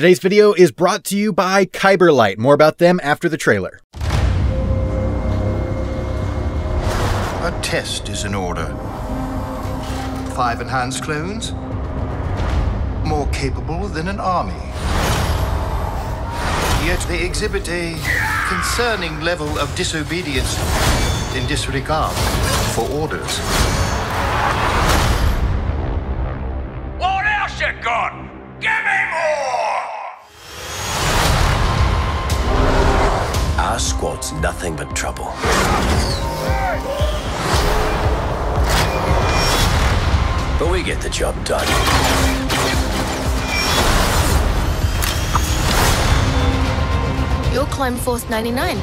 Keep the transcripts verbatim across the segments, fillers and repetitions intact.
Today's video is brought to you by Kyberlight. More about them after the trailer. A test is in order. Five enhanced clones, more capable than an army. Yet they exhibit a concerning level of disobedience in disregard for orders. What else you got? Give me more! Our squad's nothing but trouble. But we get the job done. You're Clone Force ninety-nine.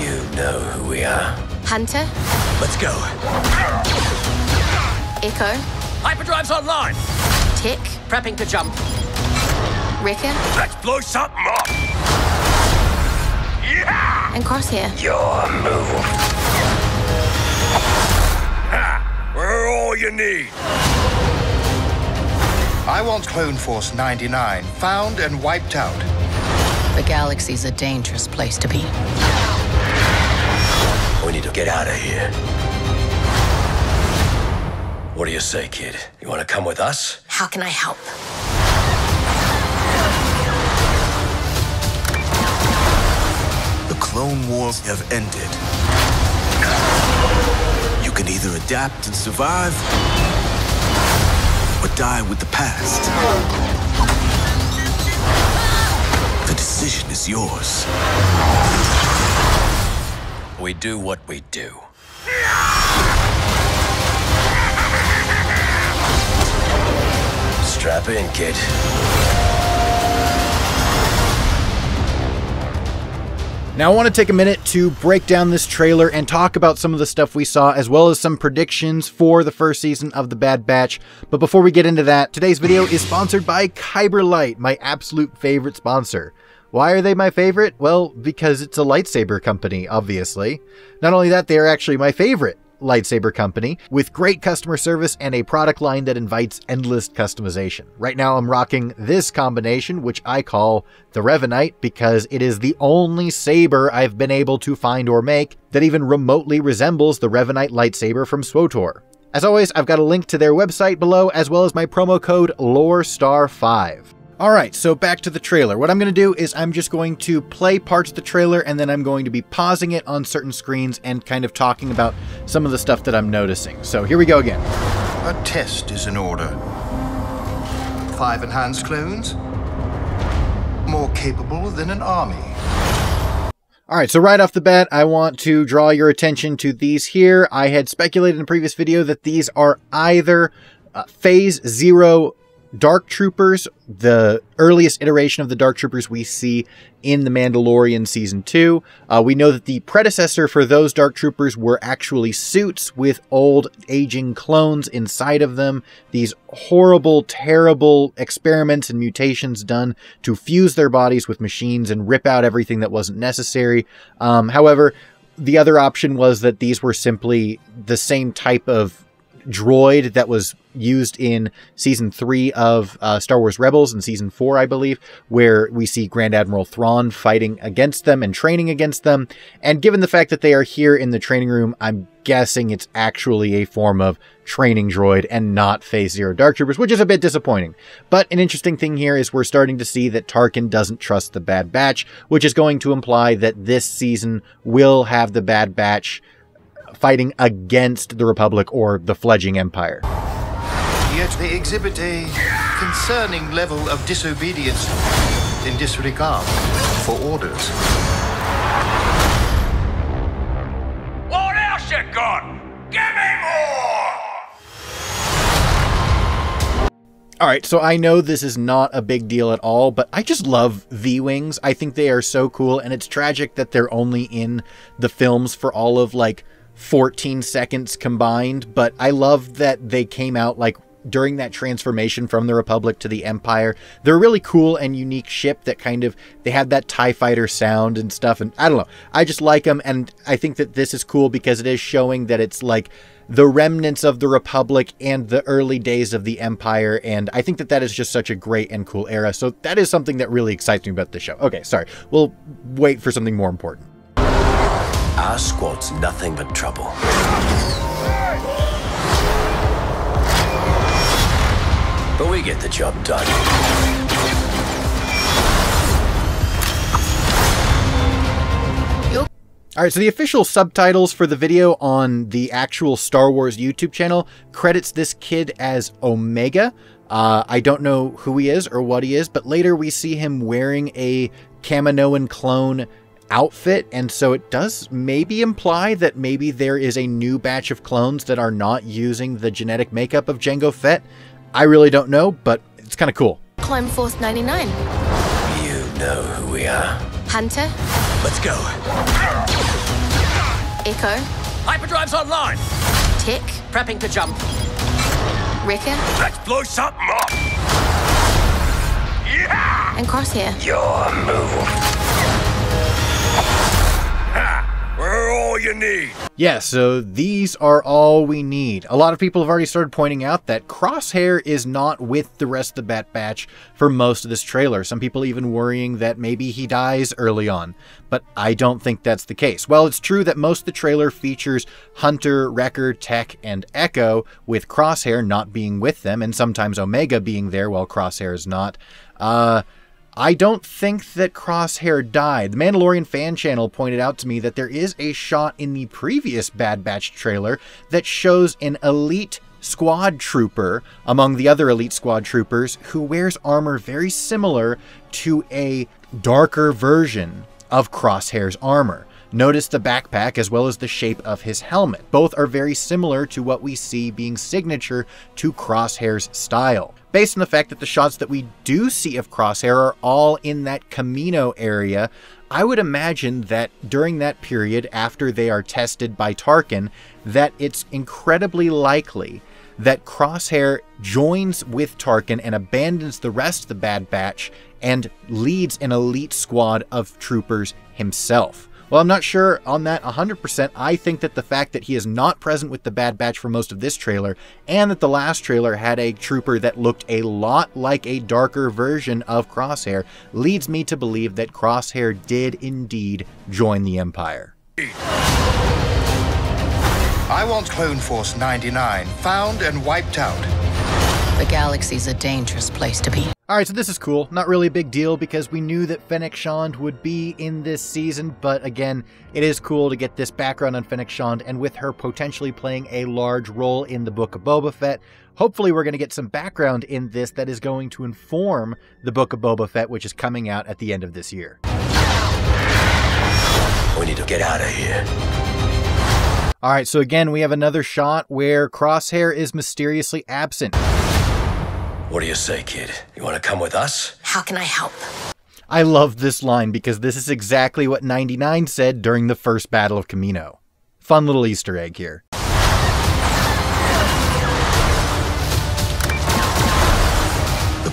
You know who we are. Hunter. Let's go. Echo. Hyperdrive's online. Tech. Prepping to jump. Wrecker. Let's blow something up. Yeah! And Crosshair. Your move. Ha! We're all you need. I want Clone Force ninety-nine found and wiped out. The galaxy's a dangerous place to be. We need to get out of here. What do you say, kid? You want to come with us? How can I help? The Clone Wars have ended. You can either adapt and survive, or die with the past. The decision is yours. We do what we do. Strap in, kid. Now I want to take a minute to break down this trailer and talk about some of the stuff we saw, as well as some predictions for the first season of The Bad Batch. But before we get into that, today's video is sponsored by Kyberlight, my absolute favorite sponsor. Why are they my favorite? Well, because it's a lightsaber company, obviously. Not only that, they are actually my favorite lightsaber company, with great customer service and a product line that invites endless customization. Right now, I'm rocking this combination, which I call the Revenite, because it is the only saber I've been able to find or make that even remotely resembles the Revenite lightsaber from Swotor. As always, I've got a link to their website below, as well as my promo code LORESTAR five. Alright, so back to the trailer. What I'm going to do is I'm just going to play parts of the trailer, and then I'm going to be pausing it on certain screens and kind of talking about some of the stuff that I'm noticing. So here we go again. A test is in order. Five enhanced clones, more capable than an army. Alright, so right off the bat, I want to draw your attention to these here. I had speculated in a previous video that these are either uh, Phase Zero Dark Troopers, the earliest iteration of the Dark Troopers we see in The Mandalorian Season two. Uh, we know that the predecessor for those Dark Troopers were actually suits with old, aging clones inside of them. These horrible, terrible experiments and mutations done to fuse their bodies with machines and rip out everything that wasn't necessary. Um, however, the other option was that these were simply the same type of droid that was used in season three of uh, Star Wars Rebels and season four, I believe, where we see Grand Admiral Thrawn fighting against them and training against them. And given the fact that they are here in the training room, I'm guessing it's actually a form of training droid and not Phase Zero Dark Troopers, which is a bit disappointing. But an interesting thing here is we're starting to see that Tarkin doesn't trust the Bad Batch, which is going to imply that this season will have the Bad Batch fighting against the Republic or the fledging Empire. Yet they exhibit a concerning level of disobedience in disregard for orders. What else you got? Give me more! Alright, so I know this is not a big deal at all, but I just love V Wings. I think they are so cool, and it's tragic that they're only in the films for all of, like, fourteen seconds combined, but I love that they came out like during that transformation from the Republic to the Empire. They're a really cool and unique ship that kind of, they had that TIE fighter sound and stuff, and I don't know, I just like them, and I think that this is cool because it is showing that it's like the remnants of the Republic and the early days of the Empire. And I think that that is just such a great and cool era. So that is something that really excites me about the show. Okay, sorry. We'll wait for something more important. Our squad's nothing but trouble. But we get the job done. All right, so the official subtitles for the video on the actual Star Wars YouTube channel credits this kid as Omega. Uh, I don't know who he is or what he is, but later we see him wearing a Kaminoan clone outfit, and so it does maybe imply that maybe there is a new batch of clones that are not using the genetic makeup of Jango Fett. I really don't know, but it's kind of cool. Clone Force ninety-nine. You know who we are. Hunter. Let's go. Echo. Hyperdrive's online. Tech. Prepping to jump. Wrecker. Let's blow something up. Yeah! And Crosshair. Your move. Ha! We're all you need. Yeah, so these are all we need. A lot of people have already started pointing out that Crosshair is not with the rest of the Bad Batch for most of this trailer. Some people even worrying that maybe he dies early on, but I don't think that's the case. While it's true that most of the trailer features Hunter, Wrecker, Tech, and Echo, with Crosshair not being with them, and sometimes Omega being there while Crosshair is not, uh... I don't think that Crosshair died. The Mandalorian fan channel pointed out to me that there is a shot in the previous Bad Batch trailer that shows an elite squad trooper among the other elite squad troopers who wears armor very similar to a darker version of Crosshair's armor. Notice the backpack as well as the shape of his helmet. Both are very similar to what we see being signature to Crosshair's style, based on the fact that the shots that we do see of Crosshair are all in that Kamino area. I would imagine that during that period, after they are tested by Tarkin, that it's incredibly likely that Crosshair joins with Tarkin and abandons the rest of the Bad Batch and leads an elite squad of troopers himself. Well, I'm not sure on that one hundred percent. I think that the fact that he is not present with the Bad Batch for most of this trailer, and that the last trailer had a trooper that looked a lot like a darker version of Crosshair, leads me to believe that Crosshair did indeed join the Empire. I want Clone Force ninety-nine found and wiped out. The galaxy's a dangerous place to be. All right, so this is cool. Not really a big deal because we knew that Fennec Shand would be in this season, but again, it is cool to get this background on Fennec Shand, and with her potentially playing a large role in the Book of Boba Fett, hopefully we're going to get some background in this that is going to inform the Book of Boba Fett, which is coming out at the end of this year. We need to get out of here. All right, so again, we have another shot where Crosshair is mysteriously absent. What do you say, kid? You want to come with us? How can I help? I love this line because this is exactly what ninety-nine said during the first Battle of Kamino. Fun little Easter egg here. The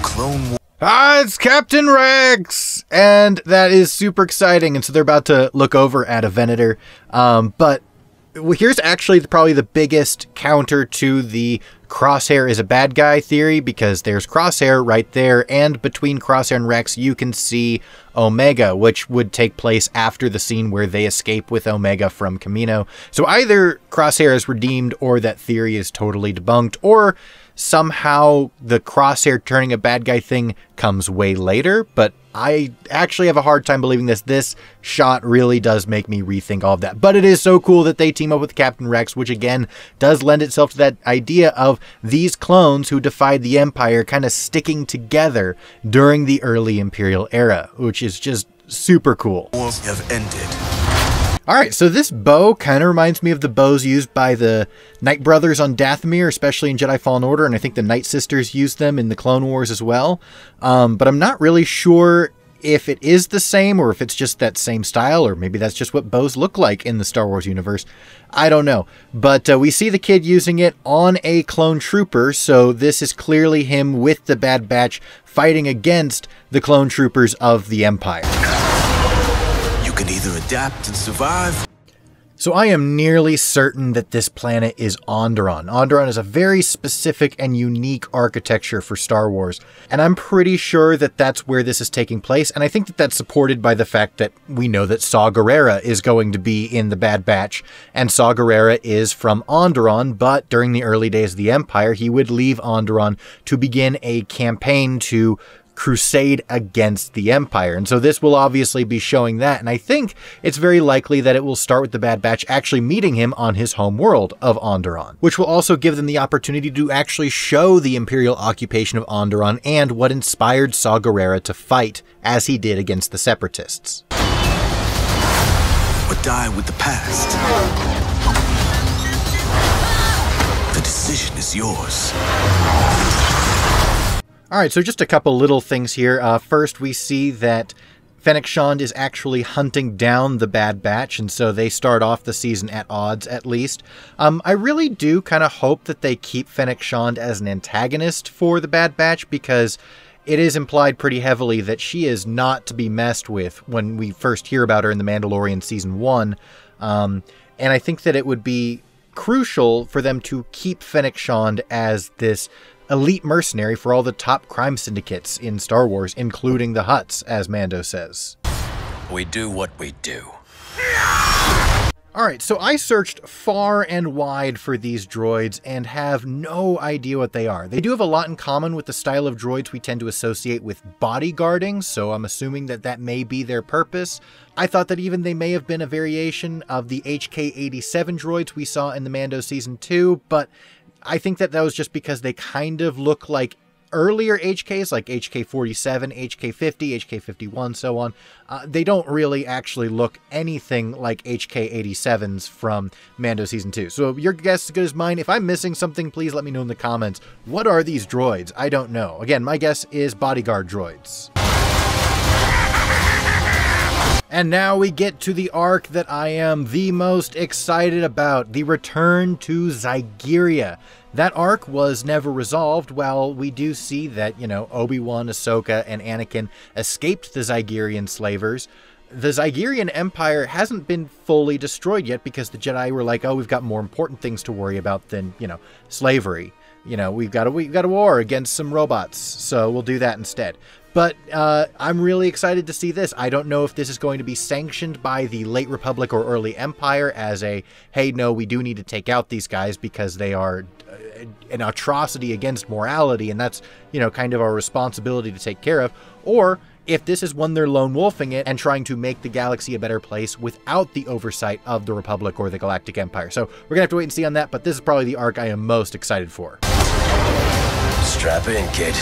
Clone Wars. Ah, it's Captain Rex! And that is super exciting. And so they're about to look over at a Venator. Um, but here's actually probably the biggest counter to the Crosshair is a bad guy theory, because there's Crosshair right there, and between Crosshair and Rex you can see Omega, which would take place after the scene where they escape with Omega from Kamino. So either Crosshair is redeemed, or that theory is totally debunked, or somehow the Crosshair turning a bad guy thing comes way later, but I actually have a hard time believing this. This shot really does make me rethink all of that. But it is so cool that they team up with Captain Rex, which again does lend itself to that idea of these clones who defied the Empire kind of sticking together during the early Imperial era, which is just super cool. Wars have ended. All right, so this bow kind of reminds me of the bows used by the Knight Brothers on Dathomir, especially in Jedi Fallen Order, and I think the Nightsisters used them in the Clone Wars as well. Um, but I'm not really sure if it is the same, or if it's just that same style, or maybe that's just what bows look like in the Star Wars universe. I don't know. But uh, we see the kid using it on a clone trooper, so this is clearly him with the Bad Batch fighting against the clone troopers of the Empire. You can either adapt and survive. So I am nearly certain that this planet is Onderon. Onderon is a very specific and unique architecture for Star Wars, and I'm pretty sure that that's where this is taking place, and I think that that's supported by the fact that we know that Saw Gerrera is going to be in The Bad Batch, and Saw Gerrera is from Onderon, but during the early days of the Empire, he would leave Onderon to begin a campaign to crusade against the Empire. And so this will obviously be showing that. And I think it's very likely that it will start with the Bad Batch actually meeting him on his home world of Onderon, which will also give them the opportunity to actually show the Imperial occupation of Onderon and what inspired Saw Gerrera to fight as he did against the Separatists. Or die with the past. The decision is yours. All right, so just a couple little things here. Uh, first, we see that Fennec Shand is actually hunting down the Bad Batch, and so they start off the season at odds, at least. Um, I really do kind of hope that they keep Fennec Shand as an antagonist for the Bad Batch, because it is implied pretty heavily that she is not to be messed with when we first hear about her in The Mandalorian Season one. Um, and I think that it would be crucial for them to keep Fennec Shand as this elite mercenary for all the top crime syndicates in Star Wars, including the Hutts, as Mando says. We do what we do. Alright, so I searched far and wide for these droids and have no idea what they are. They do have a lot in common with the style of droids we tend to associate with bodyguarding, so I'm assuming that that may be their purpose. I thought that even they may have been a variation of the H K eighty-seven droids we saw in the Mando Season two, but I think that that was just because they kind of look like earlier H Ks, like H K forty-seven, H K fifty, H K fifty-one, so on. Uh, they don't really actually look anything like H K eighty-sevens from Mando Season two. So your guess is as good as mine. If I'm missing something, please let me know in the comments. What are these droids? I don't know. Again, my guess is bodyguard droids. And now we get to the arc that I am the most excited about, the return to Zygeria. That arc was never resolved. While we do see that, you know, Obi-Wan, Ahsoka, and Anakin escaped the Zygerian slavers, the Zygerian Empire hasn't been fully destroyed yet because the Jedi were like, oh, we've got more important things to worry about than, you know, slavery. You know, we've got a, we've got a war against some robots, so we'll do that instead. But uh, I'm really excited to see this. I don't know if this is going to be sanctioned by the late Republic or early Empire as a, hey, no, we do need to take out these guys because they are an atrocity against morality, and that's, you know, kind of our responsibility to take care of. Or if this is one they're lone wolfing it and trying to make the galaxy a better place without the oversight of the Republic or the Galactic Empire. So we're gonna have to wait and see on that, but this is probably the arc I am most excited for. Strap in, kid.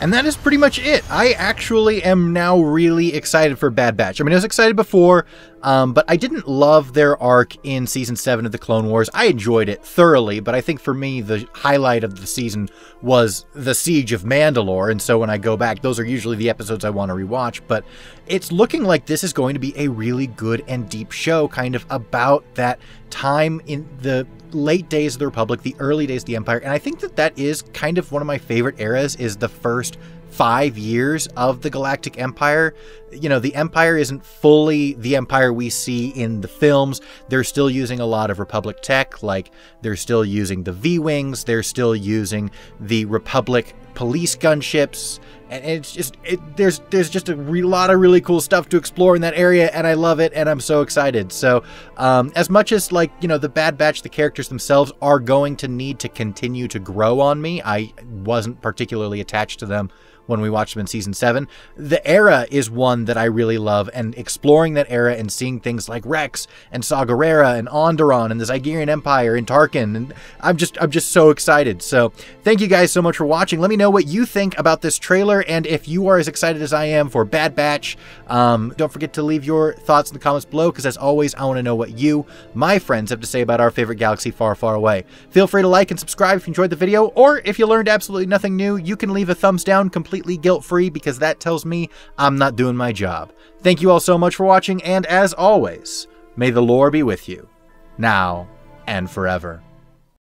And that is pretty much it. I actually am now really excited for Bad Batch. I mean, I was excited before, um, but I didn't love their arc in Season seven of the Clone Wars. I enjoyed it thoroughly, but I think for me, the highlight of the season was the Siege of Mandalore, and so when I go back, those are usually the episodes I want to rewatch, but it's looking like this is going to be a really good and deep show, kind of about that time in the late days of the Republic, the early days of the Empire, and I think that that is kind of one of my favorite eras, is the first five years of the Galactic Empire. You know, the Empire isn't fully the Empire we see in the films. They're still using a lot of Republic tech, like they're still using the V Wings, they're still using the Republic police gunships, and it's just, it, there's there's just a re lot of really cool stuff to explore in that area, and I love it, and I'm so excited. So um, as much as, like, you know, the Bad Batch, the characters themselves are going to need to continue to grow on me. I wasn't particularly attached to them when we watched them in Season seven. The era is one that I really love, and exploring that era and seeing things like Rex and Saw Gerrera and Onderon and the Zygerian Empire and Tarkin, and I'm just I'm just so excited. So thank you guys so much for watching. Let me know what you think about this trailer, and if you are as excited as I am for Bad Batch. Um, don't forget to leave your thoughts in the comments below, because as always, I want to know what you, my friends, have to say about our favorite galaxy far, far away. Feel free to like and subscribe if you enjoyed the video, or if you learned absolutely nothing new, you can leave a thumbs down completely guilt-free, because that tells me I'm not doing my job. Thank you all so much for watching, and as always, may the lore be with you, now and forever.